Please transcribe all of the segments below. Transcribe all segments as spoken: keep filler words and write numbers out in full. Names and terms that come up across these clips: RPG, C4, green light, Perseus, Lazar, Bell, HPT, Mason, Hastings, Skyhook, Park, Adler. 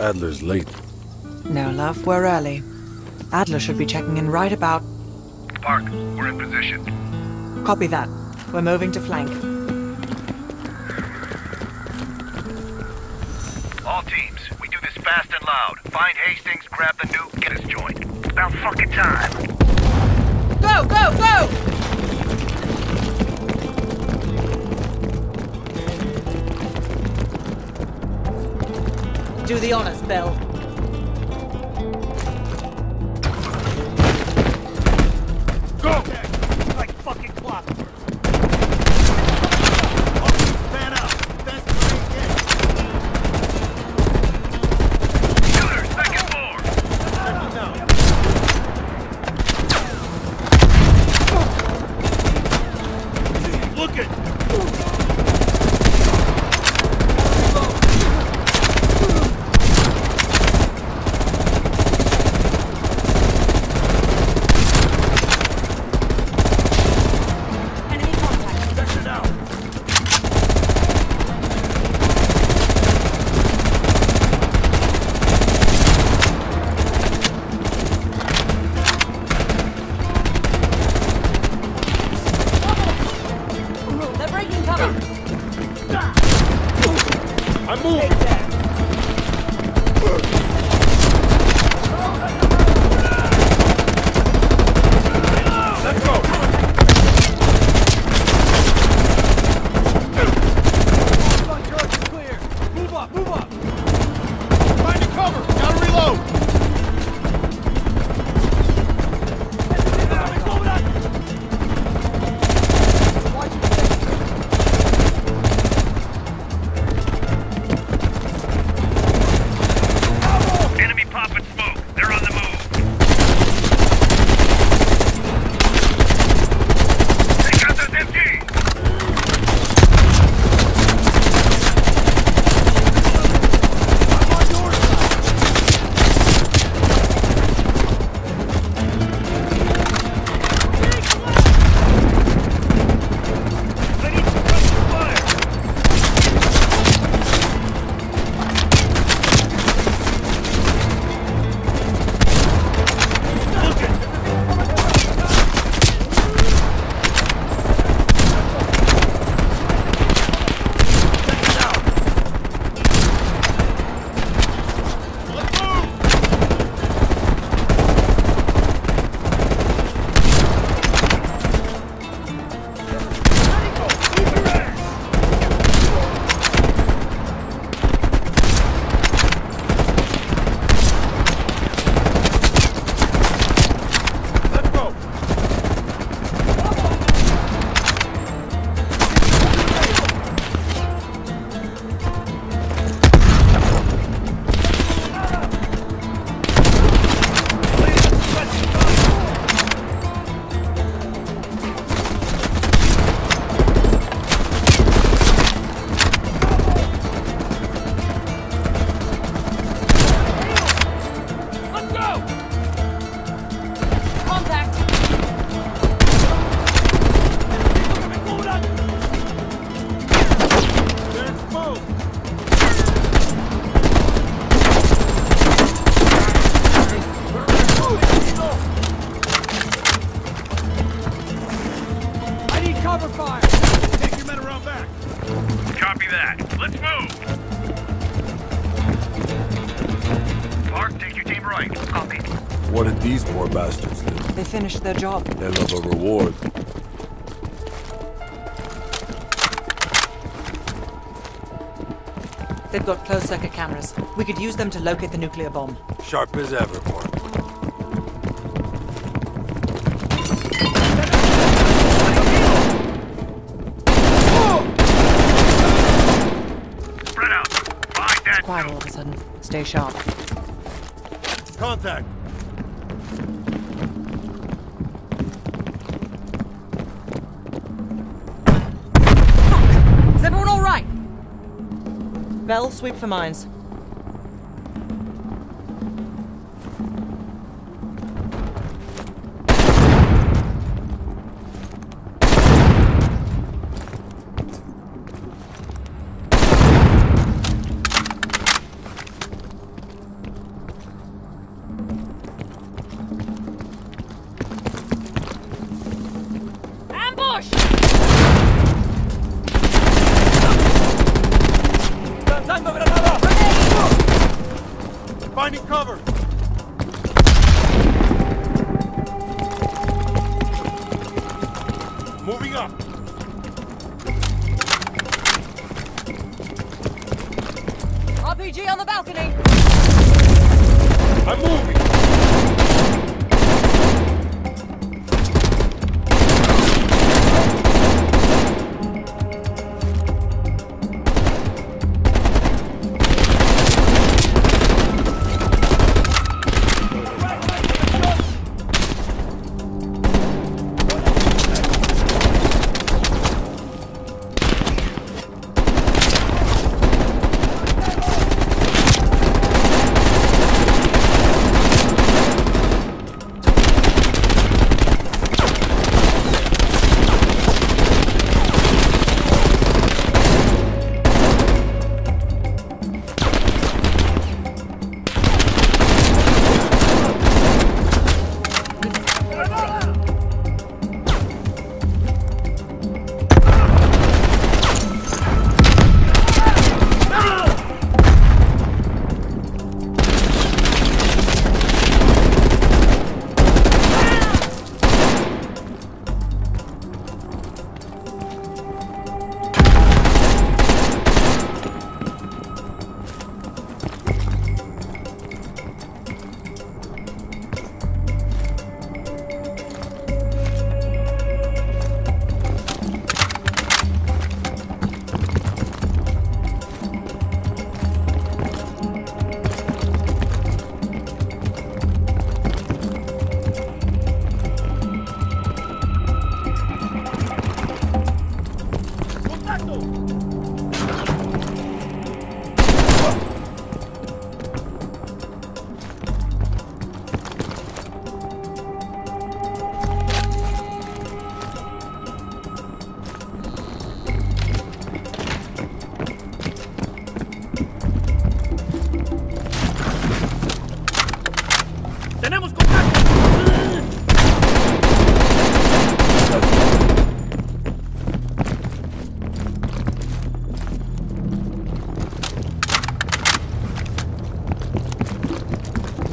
Adler's late. No, love, we're early. Adler should be checking in right about... Park, we're in position. Copy that. We're moving to flank. All teams, we do this fast and loud. Find Hastings, grab the nuke, get us joined. About fucking time. Go, go, go! Do the honors, Bell. Go! Okay. Like fucking clockwork. Stand up. That's the shooter, second floor. No. Look at. Finish their job. They love a reward. They've got closed circuit cameras. We could use them to locate the nuclear bomb. Sharp as ever, Park. Spread out. Find that. Quiet all of a sudden. Stay sharp. Contact. Bell, sweep for mines. Finding cover! Moving up! R P G on the balcony! I'm moving!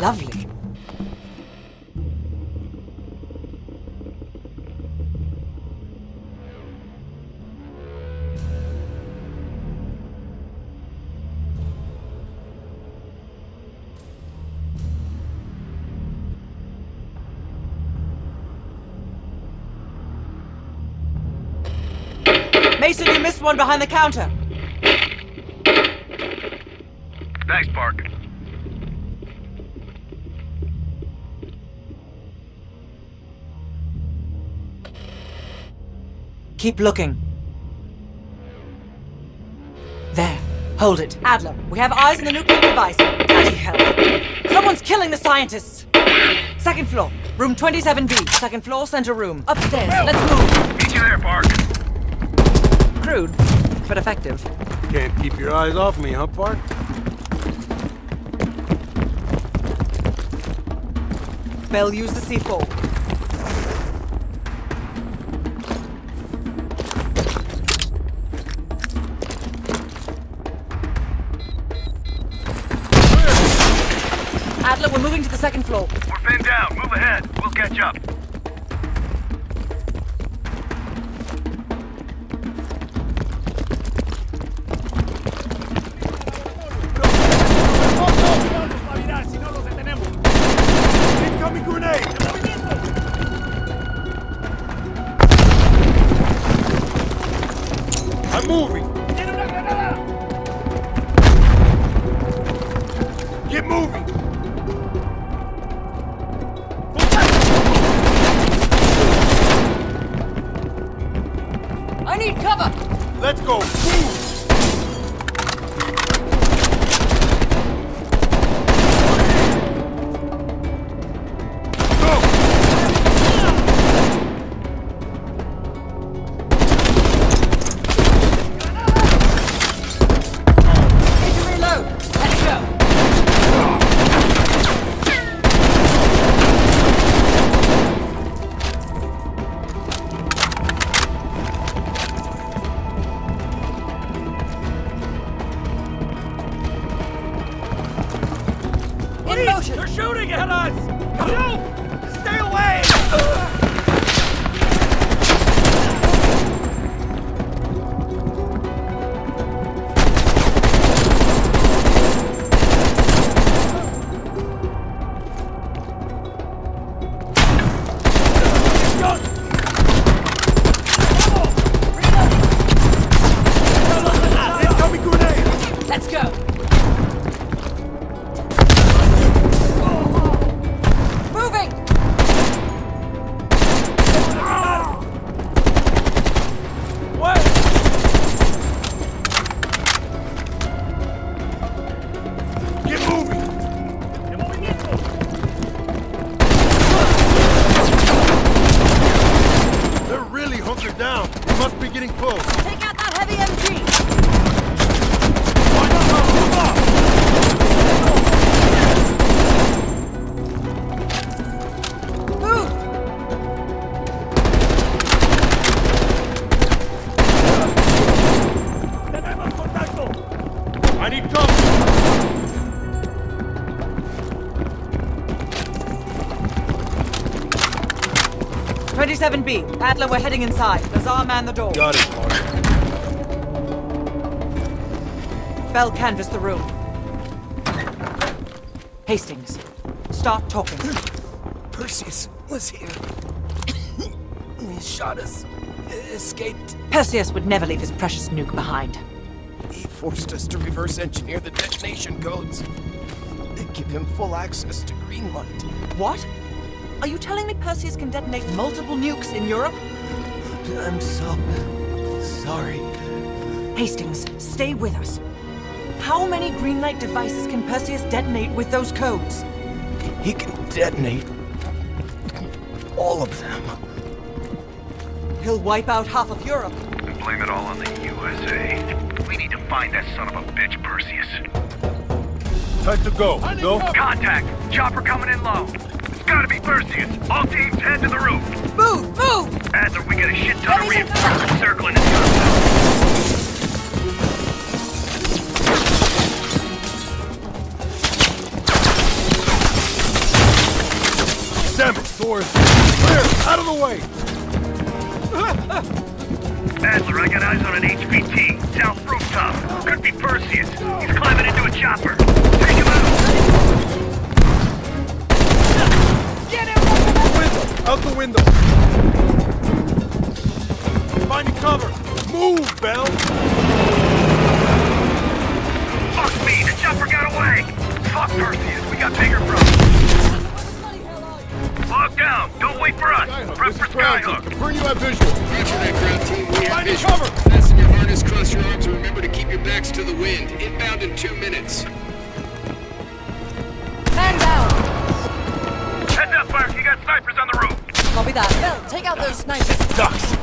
Lovely. Mason, you missed one behind the counter. Thanks, Park. Keep looking. There. Hold it. Adler, we have eyes on the nuclear device. Bloody hell. Someone's killing the scientists. Second floor. Room twenty-seven B. Second floor, center room. Upstairs. Help. Let's move. Meet you there, Park. Crude, but effective. Can't keep your eyes off me, huh, Park? Bell, use the C four. We're moving to the second floor. We're pinned down. Move ahead. We'll catch up. Incoming grenade! I'm moving. Get moving. I need cover! Let's go! Move! Go! Need to reload! Let's go! Freeze! Motion. They're shooting at us! No! Stay away! twenty-seven B. Adler, we're heading inside. Lazar, man the door. Got it, Park. Bell, canvas the room. Hastings, start talking. Perseus was here. He shot us. Escaped. Perseus would never leave his precious nuke behind. He forced us to reverse engineer the detonation codes. They give him full access to green light. What? Are you telling me Perseus can detonate multiple nukes in Europe? I'm so... sorry. Hastings, stay with us. How many green light devices can Perseus detonate with those codes? He can detonate... all of them. He'll wipe out half of Europe. And blame it all on the U S A. We need to find that son of a bitch, Perseus. Time to go. Go. Contact! Chopper coming in low. Gotta be Perseus. All teams head to the roof. Move! Move! Adler, we got a shit ton of reinforcements circling this compound. Damn it, doors! Clear! Out of the way! Adler, I got eyes on an H P T. South rooftop. Could be Perseus. He's climbing into a chopper. Take him out! Out the window! Finding cover! Move, Bell! Fuck me! The chopper got away! Fuck Perseus! We got bigger problems! Lock down! Don't wait for us! Skyhook. Prep for Skyhook! Confirm you have visual! Roger that, ground team. We have visual! Finding cover! Fasten your harness, cross your arms, and remember to keep your backs to the wind. Inbound in two minutes. Man down! Heads up, Park! You got snipers on the roof! Copy that. Bell, take out those snipers! Ducks!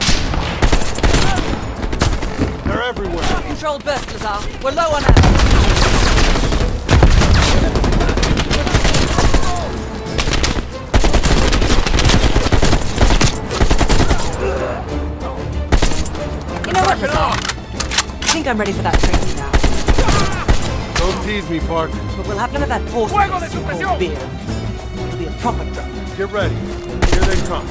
They're everywhere! Controlled burst, Lazar. We're low on ammo. You know what, Lazar? I think I'm ready for that training now. Don't tease me, Park. But we'll have none of that force cold beer. Proper drop. Get ready. Here they come.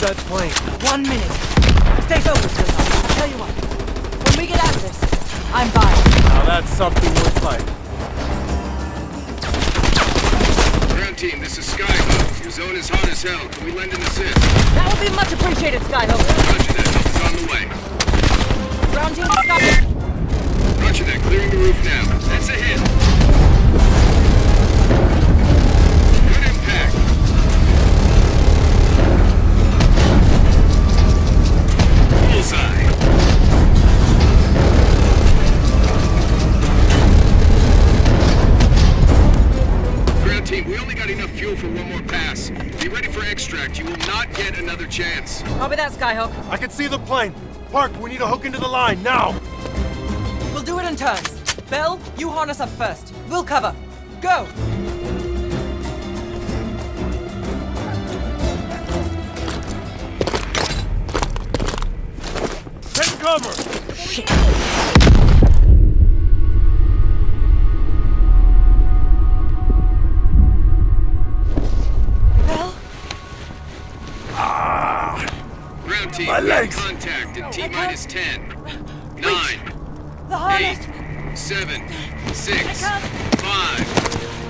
That plane. One minute. Stay focused, Lazar. I'll tell you what. When we get out of this, I'm buying. Now that's something worth fighting. Ground team, this is Skyhook. Your zone is hot as hell. Can we lend an assist? That would be much appreciated, Skyhook. Roger that. Help is on the way. Ground team, Skyhook. Roger that. Clearing the roof now. That's a hit. Good impact. extract. You will not get another chance. Copy that, Skyhook. I can see the plane. Park, we need a hook into the line, now! We'll do it in turns. Bell, you harness up first. We'll cover. Go! Take cover! Shit! My legs. Contact at T minus ten, nine, eight, seven, six, five.